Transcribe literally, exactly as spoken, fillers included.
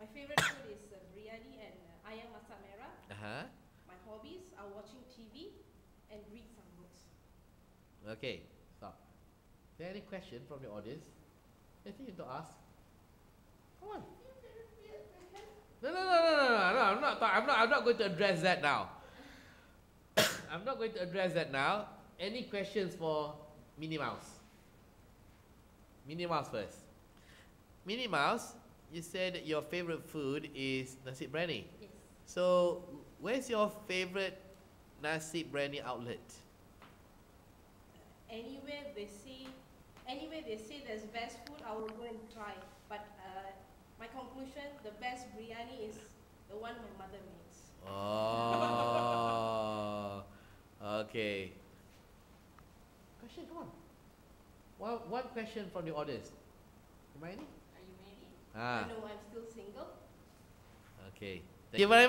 My favorite food is uh, biryani and uh, Ayang Masamera. Uh-huh. My hobbies are watching T V and read some books. Okay, stop. Is there any question from the audience? Anything you need to ask? Come on. No, no, no, no, no, no. I'm not. I'm not. I'm not going to address that now. I'm not going to address that now. Any questions for Minnie Mouse? Minnie Mouse first. Minnie Mouse, you said your favorite food is nasi briyani. Yes. So, where's your favorite nasi briyani outlet? Anywhere they see, anywhere they say there's best food, I will go and try. But uh, my conclusion, the best biryani is the one my mother makes. Oh, okay. Question, come on. Well, one question from the audience. Am I any? Are you married? Ah. No, I'm still single. Okay. Thank you very much.